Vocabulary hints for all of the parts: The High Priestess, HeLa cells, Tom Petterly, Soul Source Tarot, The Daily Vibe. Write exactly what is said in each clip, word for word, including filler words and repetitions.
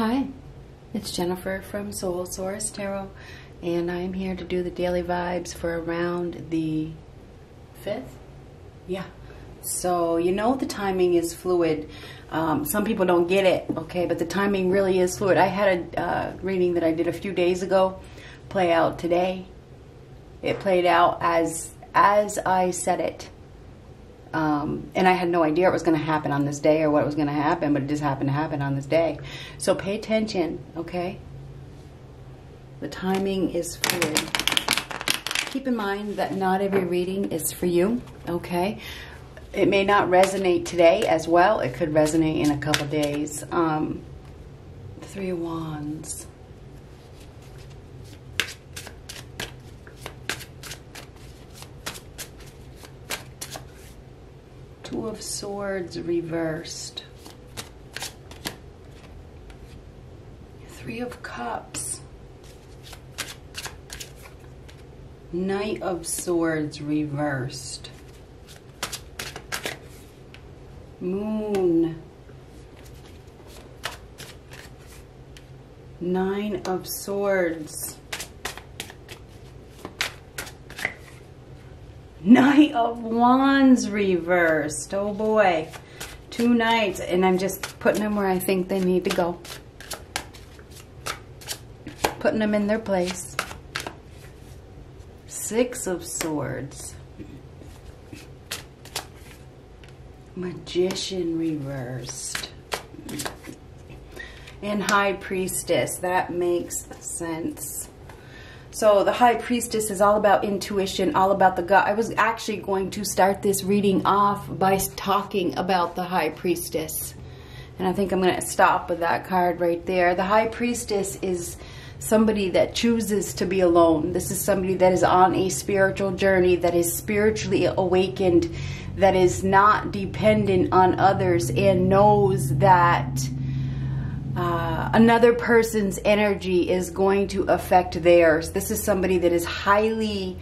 Hi, it's Jennifer from Soul Source Tarot, and I'm here to do the daily vibes for around the fifth. Yeah, so you know the timing is fluid. Um, some people don't get it, okay, but the timing really is fluid. I had a uh, reading that I did a few days ago play out today. It played out as, as I said it. Um, and I had no idea it was going to happen on this day or what was going to happen, but it just happened to happen on this day. So pay attention, okay? The timing is fluid. Keep in mind that not every reading is for you, okay? It may not resonate today as well. It could resonate in a couple days. Um, three of Wands. Two of Swords reversed. Three of Cups. Knight of Swords reversed. Moon. Nine of Swords. Knight of Wands reversed. Oh boy. Two knights, and I'm just putting them where I think they need to go. Putting them in their place. Six of Swords. Magician reversed. And High Priestess. That makes sense. So the High Priestess is all about intuition, all about the gut. I was actually going to start this reading off by talking about the High Priestess. And I think I'm going to stop with that card right there. The High Priestess is somebody that chooses to be alone. This is somebody that is on a spiritual journey, that is spiritually awakened, that is not dependent on others, and knows that Uh, another person's energy is going to affect theirs. This is somebody that is highly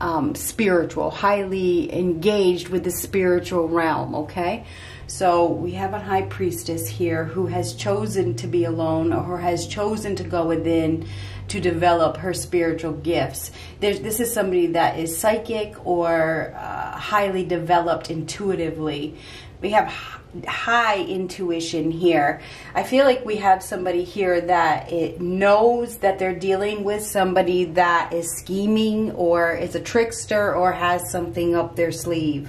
um, spiritual, highly engaged with the spiritual realm, okay? So we have a High Priestess here who has chosen to be alone, or has chosen to go within to develop her spiritual gifts. There's, this is somebody that is psychic or uh, highly developed intuitively. We have high intuition here. I feel like we have somebody here that it knows that they're dealing with somebody that is scheming or is a trickster or has something up their sleeve.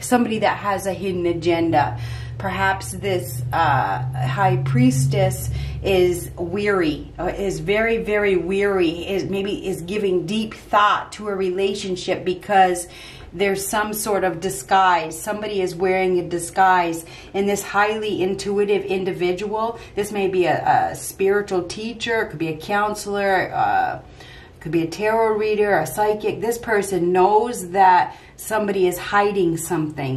Somebody that has a hidden agenda. Perhaps this uh, High Priestess is weary, is very, very weary, is maybe is giving deep thought to a relationship because there's some sort of disguise. Somebody is wearing a disguise. And this highly intuitive individual, this may be a, a spiritual teacher, it could be a counselor, uh, it could be a tarot reader, a psychic. This person knows that somebody is hiding something.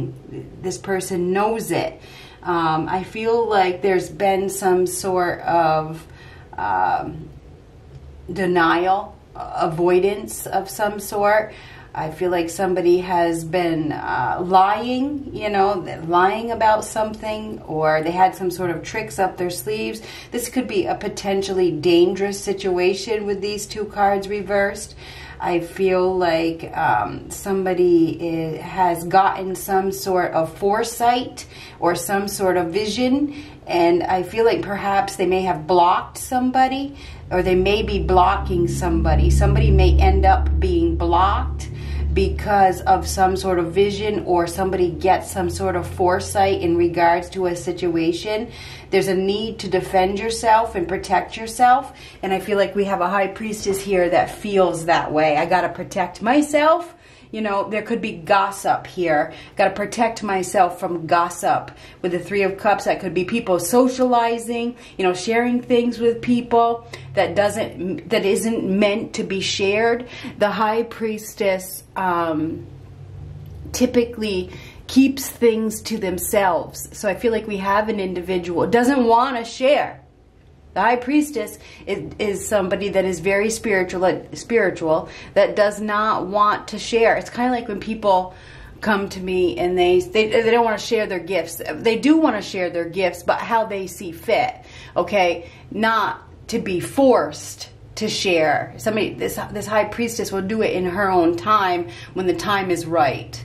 This person knows it. Um, I feel like there's been some sort of um, denial, avoidance of some sort. I feel like somebody has been uh, lying, you know, lying about something, or they had some sort of tricks up their sleeves. This could be a potentially dangerous situation with these two cards reversed. I feel like um, somebody is, has gotten some sort of foresight or some sort of vision, and I feel like perhaps they may have blocked somebody, or they may be blocking somebody. Somebody may end up being blocked because of some sort of vision, or somebody gets some sort of foresight in regards to a situation. There's a need to defend yourself and protect yourself, and I feel like we have a High Priestess here that feels that way. I gotta protect myself. You know, there could be gossip here. Gotta protect myself from gossip. With the Three of Cups, that could be people socializing, you know, sharing things with people that doesn't, that isn't meant to be shared. The High Priestess um, typically keeps things to themselves. So I feel like we have an individual doesn't want to share. The High Priestess is, is somebody that is very spiritual, spiritual, that does not want to share. It's kind of like when people come to me and they, they, they don't want to share their gifts. They do want to share their gifts, but how they see fit, okay? Not to be forced to share. Somebody, this, this high priestess will do it in her own time when the time is right.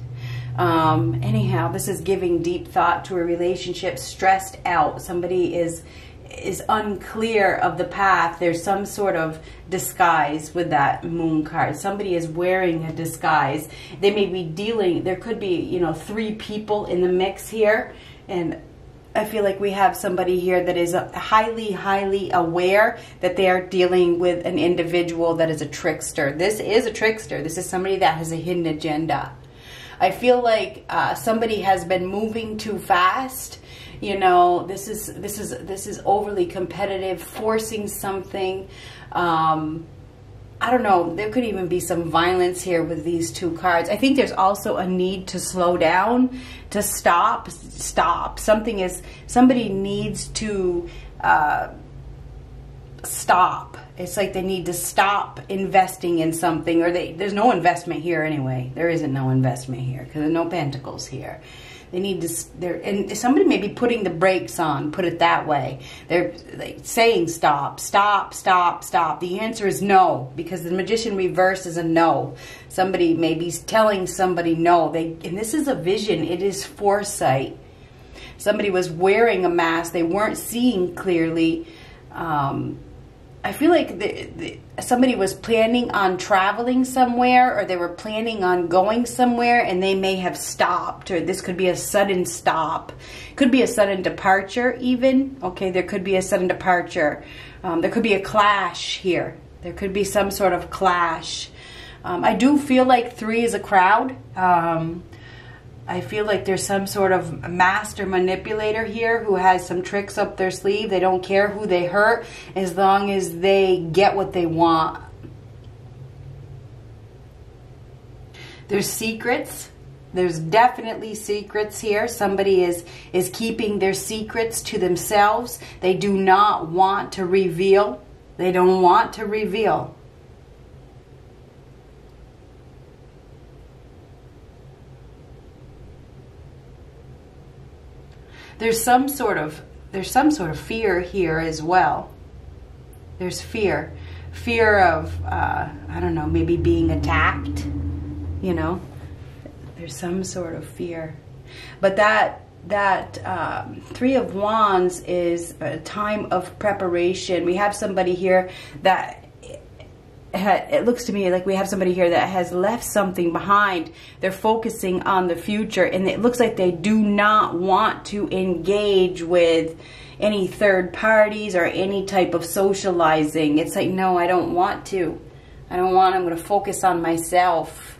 Um, anyhow, this is giving deep thought to a relationship, stressed out. Somebody is, is unclear of the path. There's some sort of disguise with that moon card. Somebody is wearing a disguise. They may be dealing, there could be, you know, three people in the mix here. And I feel like we have somebody here that is highly, highly aware that they are dealing with an individual that is a trickster. This is a trickster. This is somebody that has a hidden agenda. I feel like uh, somebody has been moving too fast. You know, this is this is this is overly competitive, forcing something. Um, I don't know. There could even be some violence here with these two cards. I think there's also a need to slow down, to stop, stop. Something is somebody needs to uh, stop. It's like they need to stop investing in something, or they, there's no investment here anyway. There isn't no investment here because there's no pentacles here. They need to, they're, and somebody may be putting the brakes on, put it that way. They're like saying stop, stop, stop, stop. The answer is no, because the magician reverse is a no. Somebody may be telling somebody no. They, and this is a vision. It is foresight. Somebody was wearing a mask. They weren't seeing clearly. Um, I feel like the, the, somebody was planning on traveling somewhere, or they were planning on going somewhere and they may have stopped, or this could be a sudden stop. Could be a sudden departure even. Okay, there could be a sudden departure. Um, there could be a clash here. There could be some sort of clash. Um, I do feel like three is a crowd. Um, I feel like there's some sort of master manipulator here who has some tricks up their sleeve. They don't care who they hurt as long as they get what they want. There's secrets. There's definitely secrets here. Somebody is, is keeping their secrets to themselves. They do not want to reveal. They don't want to reveal. There's some sort of, there's some sort of fear here as well. There's fear. Fear of, uh, I don't know, maybe being attacked, you know. There's some sort of fear. But that, that uh, Three of Wands is a time of preparation. We have somebody here that, it looks to me like we have somebody here that has left something behind. They're focusing on the future, and it looks like they do not want to engage with any third parties or any type of socializing. It's like, no, I don't want to. I don't want, I'm going to focus on myself.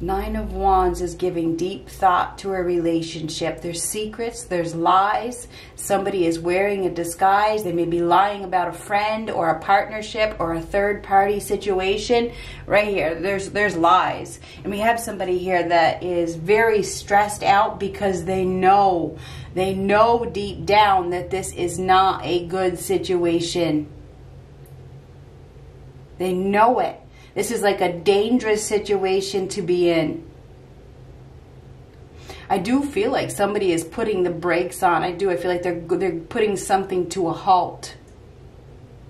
Nine of Wands is giving deep thought to a relationship. There's secrets, there's lies. Somebody is wearing a disguise. They may be lying about a friend or a partnership or a third party situation. Right here, there's there's lies. And we have somebody here that is very stressed out because they know, they know deep down that this is not a good situation. They know it. This is like a dangerous situation to be in. I do feel like somebody is putting the brakes on. I do. I feel like they're, they're putting something to a halt.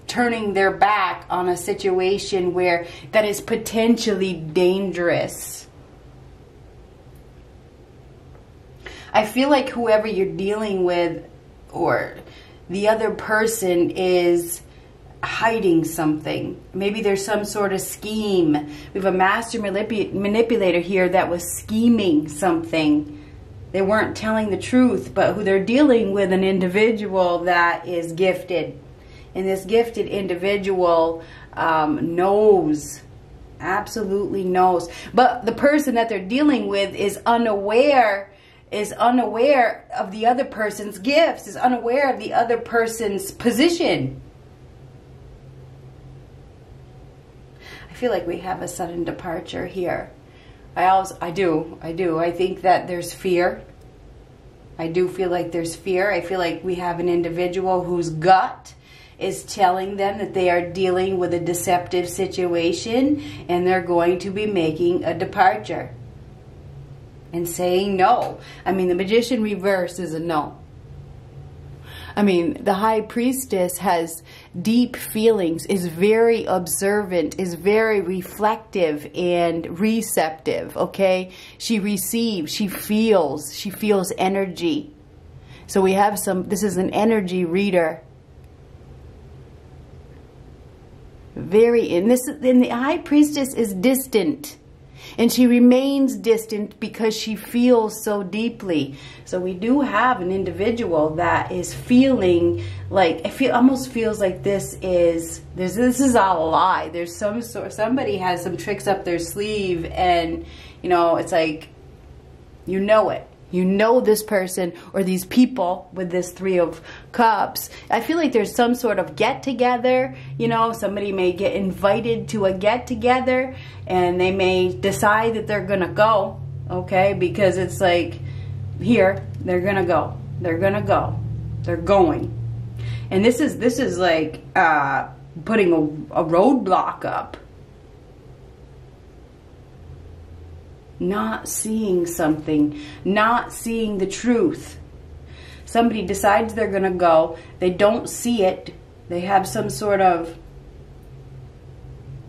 Turning their back on a situation where that is potentially dangerous. I feel like whoever you're dealing with or the other person is hiding something. Maybe there's some sort of scheme. We have a master manip manipulator here that was scheming something. They weren't telling the truth, but who they're dealing with, an individual that is gifted. And this gifted individual um, knows, absolutely knows. But the person that they're dealing with is unaware is unaware of the other person's gifts, is unaware of the other person's position. I feel like we have a sudden departure here. I also, I do, I do. I think that there's fear. I do feel like there's fear. I feel like we have an individual whose gut is telling them that they are dealing with a deceptive situation and they're going to be making a departure and saying no. I mean, the Magician reverse is a no. I mean, the High Priestess has deep feelings, is very observant, is very reflective and receptive, okay? She receives, she feels, she feels energy. So we have some, this is an energy reader. Very, and this, and the High Priestess is distant. And she remains distant because she feels so deeply. So we do have an individual that is feeling like, it feel, almost feels like this is, this is all a lie. There's some sort, somebody has some tricks up their sleeve and, you know, it's like, you know it. You know this person or these people with this Three of Cups. I feel like there's some sort of get-together. You know, somebody may get invited to a get-together and they may decide that they're going to go, okay? Because it's like, here, they're going to go. They're going to go. They're going. And this is, this is like uh, putting a, a roadblock up. Not seeing something, not seeing the truth. Somebody decides they're gonna go, they don't see it, they have some sort of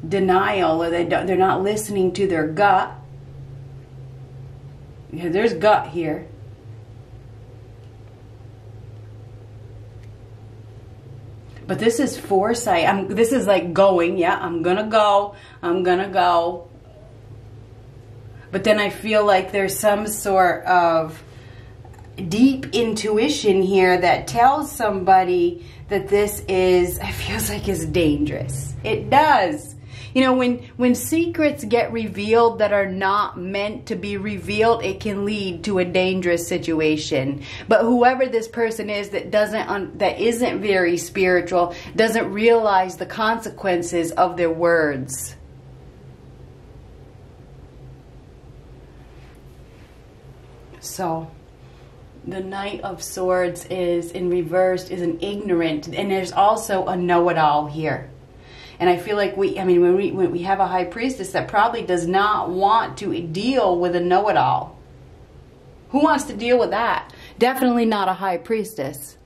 denial, or they don't, they're not listening to their gut. Yeah, there's gut here. But this is foresight. I'm, this is like going, yeah, I'm gonna go, I'm gonna go. But then I feel like there's some sort of deep intuition here that tells somebody that this is, it feels like it's dangerous. It does. You know, when, when secrets get revealed that are not meant to be revealed, it can lead to a dangerous situation. But whoever this person is that doesn't, un, that isn't very spiritual, doesn't realize the consequences of their words. So the Knight of Swords is in reverse, is an ignorant, and there's also a know-it-all here. And I feel like we, I mean, when we, when we have a High Priestess that probably does not want to deal with a know-it-all. Who wants to deal with that? Definitely not a High Priestess.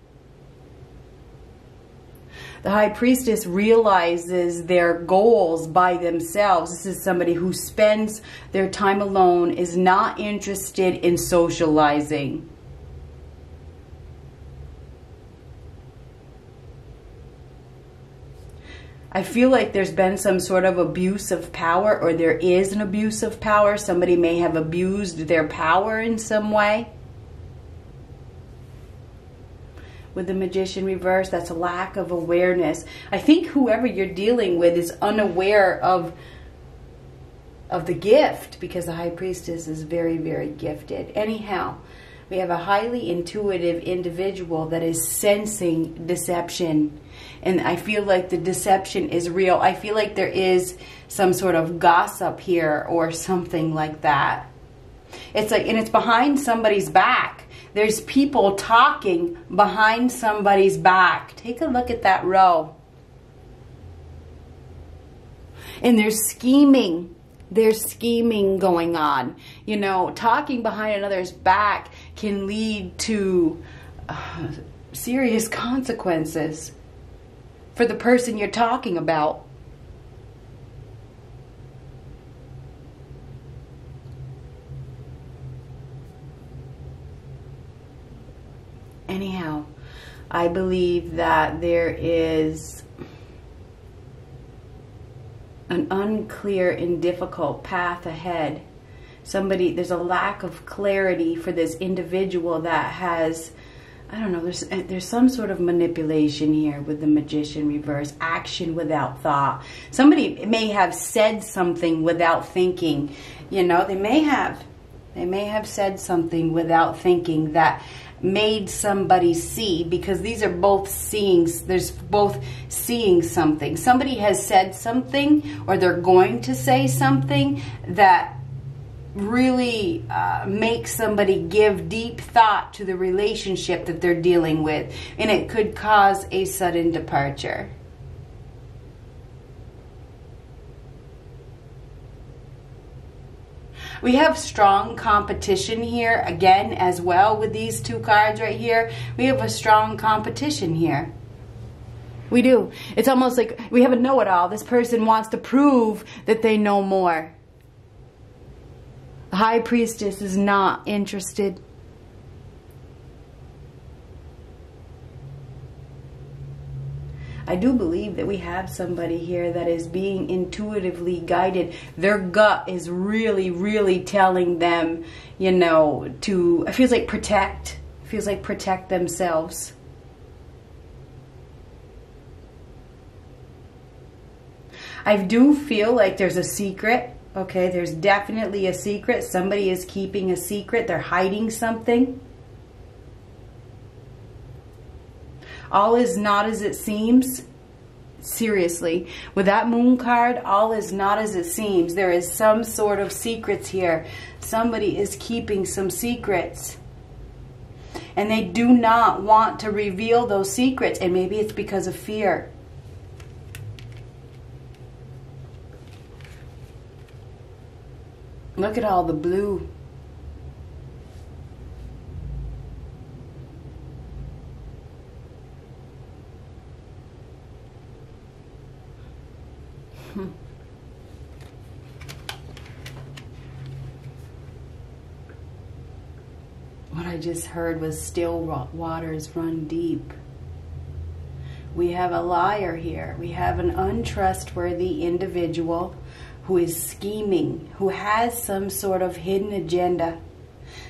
The High Priestess realizes their goals by themselves. This is somebody who spends their time alone, is not interested in socializing. I feel like there's been some sort of abuse of power, or there is an abuse of power. Somebody may have abused their power in some way. With the Magician reverse, that's a lack of awareness. I think whoever you're dealing with is unaware of of the gift, because the High Priestess is very, very gifted. Anyhow, we have a highly intuitive individual that is sensing deception. And I feel like the deception is real. I feel like there is some sort of gossip here or something like that. It's like, and it's behind somebody's back. There's people talking behind somebody's back. Take a look at that row. And there's scheming. There's scheming going on. You know, talking behind another's back can lead to uh, serious consequences for the person you're talking about. Anyhow, I believe that there is an unclear and difficult path ahead. Somebody, there's a lack of clarity for this individual that has, I don't know, there's, there's some sort of manipulation here with the Magician reverse, action without thought. Somebody may have said something without thinking, you know, they may have, they may have said something without thinking that made somebody see, because these are both seeing, there's both seeing something. Somebody has said something, or they're going to say something that really uh, make somebody give deep thought to the relationship that they're dealing with, and it could cause a sudden departure. We have strong competition here again as well with these two cards right here. We have a strong competition here. We do. It's almost like we have a know-it-all. This person wants to prove that they know more. The High Priestess is not interested. I do believe that we have somebody here that is being intuitively guided. Their gut is really, really telling them, you know, to, it feels like protect. It feels like protect themselves. I do feel like there's a secret. Okay, there's definitely a secret. Somebody is keeping a secret. They're hiding something. All is not as it seems. Seriously, with that moon card, all is not as it seems. There is some sort of secrets here. Somebody is keeping some secrets. And they do not want to reveal those secrets. And maybe it's because of fear. Look at all the blue. What I just heard was still waters run deep. We have a liar here. We have an untrustworthy individual who is scheming, who has some sort of hidden agenda.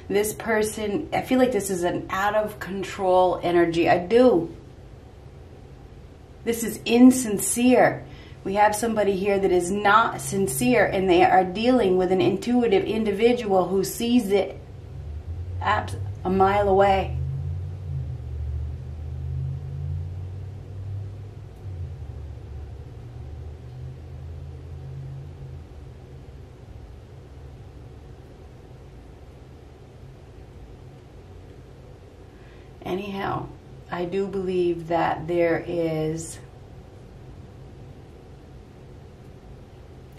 This person, I feel like this is an out of control energy. I do. This is insincere. We have somebody here that is not sincere, and they are dealing with an intuitive individual who sees it a mile away. Anyhow, I do believe that there is,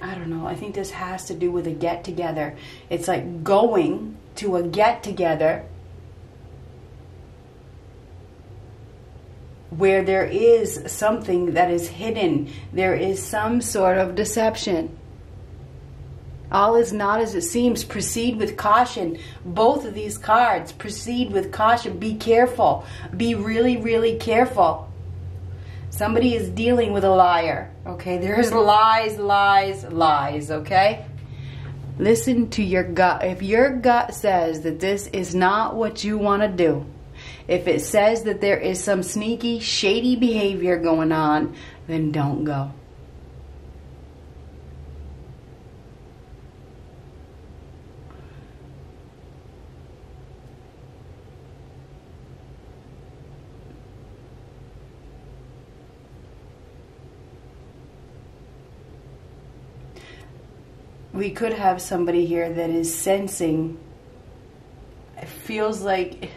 I don't know, I think this has to do with a get-together. It's like going to a get-together where there is something that is hidden. There is some sort of deception. All is not as it seems. Proceed with caution. Both of these cards, proceed with caution. Be careful. Be really, really careful. Somebody is dealing with a liar. Okay, there's lies, lies, lies. Okay? Listen to your gut. If your gut says that this is not what you want to do, if it says that there is some sneaky, shady behavior going on, then don't go. We could have somebody here that is sensing, it feels like,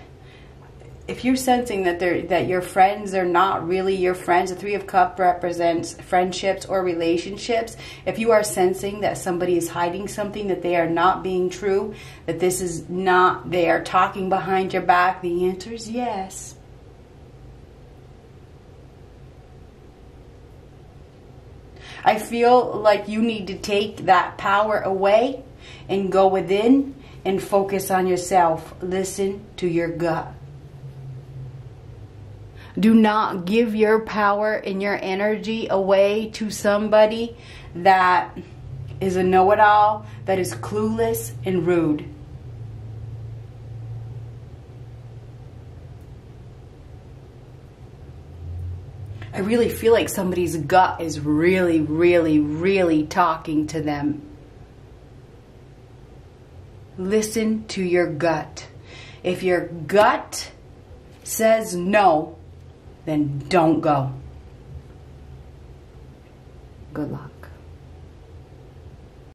if you're sensing that they're, that your friends are not really your friends, the Three of Cups represents friendships or relationships. If you are sensing that somebody is hiding something, that they are not being true, that this is not, they are talking behind your back, the answer is yes. I feel like you need to take that power away and go within and focus on yourself. Listen to your gut. Do not give your power and your energy away to somebody that is a know-it-all, that is clueless and rude. I really feel like somebody's gut is really, really, really talking to them. Listen to your gut. If your gut says no, then don't go. Good luck.